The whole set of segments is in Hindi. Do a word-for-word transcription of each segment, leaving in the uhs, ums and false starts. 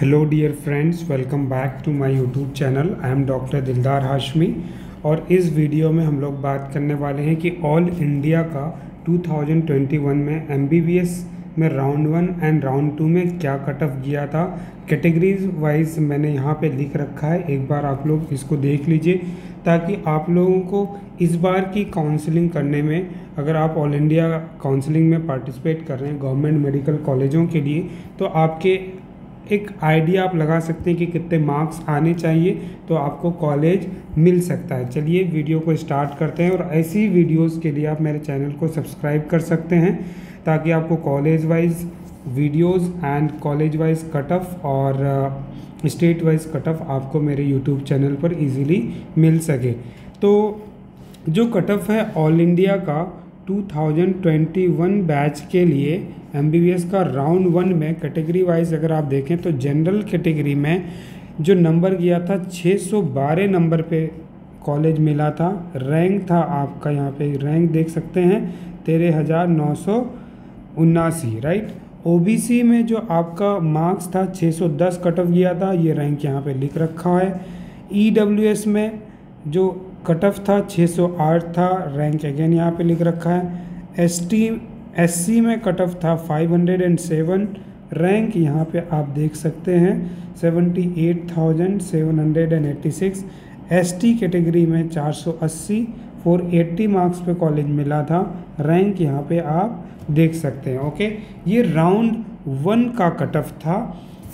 Hello dear friends, welcome back to my YouTube channel. I am doctor Dildar Hashmi और इस वीडियो में हम लोग बात करने वाले हैं कि ऑल इंडिया का दो हज़ार इक्कीस में एमबीबीएस में round one and round two में क्या कट ऑफ गया था। कैटेगरीज वाइज मैंने यहाँ पे लिख रखा है, एक बार आप लोग इसको देख लीजिए ताकि आप लोगों को इस बार की काउंसलिंग करने में, अगर आप ऑल इंडिया काउंसलिंग में पार्टिसिपेट कर रहे हैं गवर्नमेंट मेडिकल कॉलेजों के लिए, तो आपके एक आइडिया आप लगा सकते हैं कि कितने मार्क्स आने चाहिए तो आपको कॉलेज मिल सकता है। चलिए वीडियो को स्टार्ट करते हैं। और ऐसी वीडियोस के लिए आप मेरे चैनल को सब्सक्राइब कर सकते हैं ताकि आपको college wise videos and college wise cut off और स्टेट वाइज कट ऑफ आपको मेरे यूट्यूब चैनल पर इजीली मिल सके। तो जो कट ऑफ है ऑल इंडिया का दो हज़ार इक्कीस बैच के लिए एमबीबीएस का राउंड वन में कैटेगरी वाइज अगर आप देखें तो जनरल कैटेगरी में जो नंबर गया था छः सौ बारह नंबर पे कॉलेज मिला था। रैंक था आपका, यहाँ पे रैंक देख सकते हैं तेरह हज़ार नौ सौ उन्यासी, राइट। ओबीसी में जो आपका मार्क्स था छः सौ दस कट ऑफ गया था, ये रैंक यहाँ पे लिख रखा है। ईडब्ल्यूएस में जो कट ऑफ था छः सौ आठ था, रैंक अगेन यहाँ पे लिख रखा है। एसटी एससी में कट ऑफ था पाँच सौ सात, रैंक यहाँ पे आप देख सकते हैं अठहत्तर हज़ार सात सौ छियासी। एसटी कैटेगरी में चार सौ अस्सी, चार सौ अस्सी मार्क्स पे कॉलेज मिला था, रैंक यहाँ पे आप देख सकते हैं। ओके, ये राउंड वन का कट ऑफ था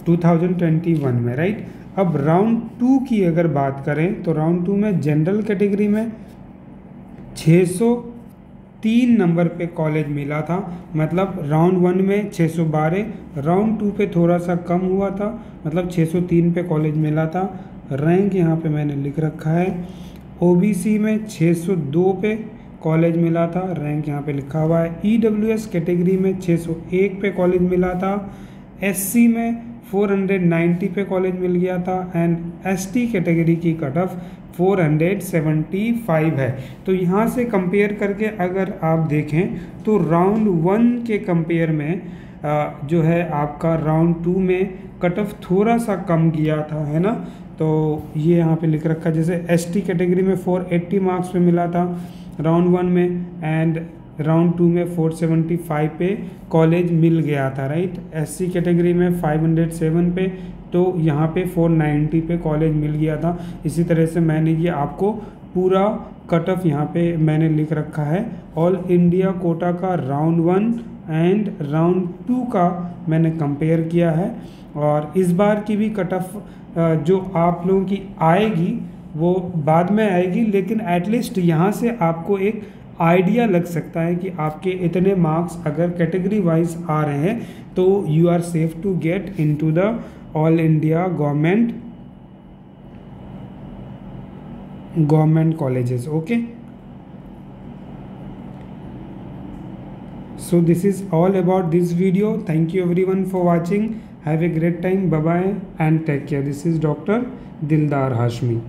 दो हज़ार इक्कीस में, राइट। अब राउंड टू की अगर बात करें तो राउंड टू में जनरल कैटेगरी में छः सौ तीन नंबर पे कॉलेज मिला था, मतलब राउंड वन में छः सौ बारह, राउंड टू पे थोड़ा सा कम हुआ था, मतलब छः सौ तीन पे कॉलेज मिला था, रैंक यहाँ पे मैंने लिख रखा है। ओबीसी में छः सौ दो पे कॉलेज मिला था, रैंक यहाँ पे लिखा हुआ है। ईडब्ल्यूएस कैटेगरी में छः सौ एक पे कॉलेज मिला था। एससी में चार सौ नब्बे पे कॉलेज मिल गया था एंड एसटी कैटेगरी की कट ऑफ चार सौ पचहत्तर है। तो यहाँ से कंपेयर करके अगर आप देखें तो राउंड वन के कंपेयर में जो है आपका राउंड टू में कट ऑफ थोड़ा सा कम गया था, है ना। तो ये यहाँ पे लिख रखा है, जैसे एसटी कैटेगरी में चार सौ अस्सी मार्क्स पे मिला था राउंड वन में एंड राउंड टू में चार सौ पचहत्तर पे कॉलेज मिल गया था, राइट। एससी कैटेगरी में पाँच सौ सात पे, तो यहाँ पे चार सौ नब्बे पे कॉलेज मिल गया था। इसी तरह से मैंने ये आपको पूरा कट ऑफ यहाँ पे मैंने लिख रखा है। ऑल इंडिया कोटा का round one and round two का मैंने कंपेयर किया है। और इस बार की भी कट ऑफ जो आप लोगों की आएगी वो बाद में आएगी, लेकिन एटलीस्ट यहाँ से आपको एक आइडिया लग सकता है कि आपके इतने मार्क्स अगर कैटेगरी वाइज आ रहे हैं तो you are safe to get into the all India government government colleges. Okay, so this is all about this video. Thank you everyone for watching. Have a great time, Bye bye and take care. This is Dr. Dildar Hashmi.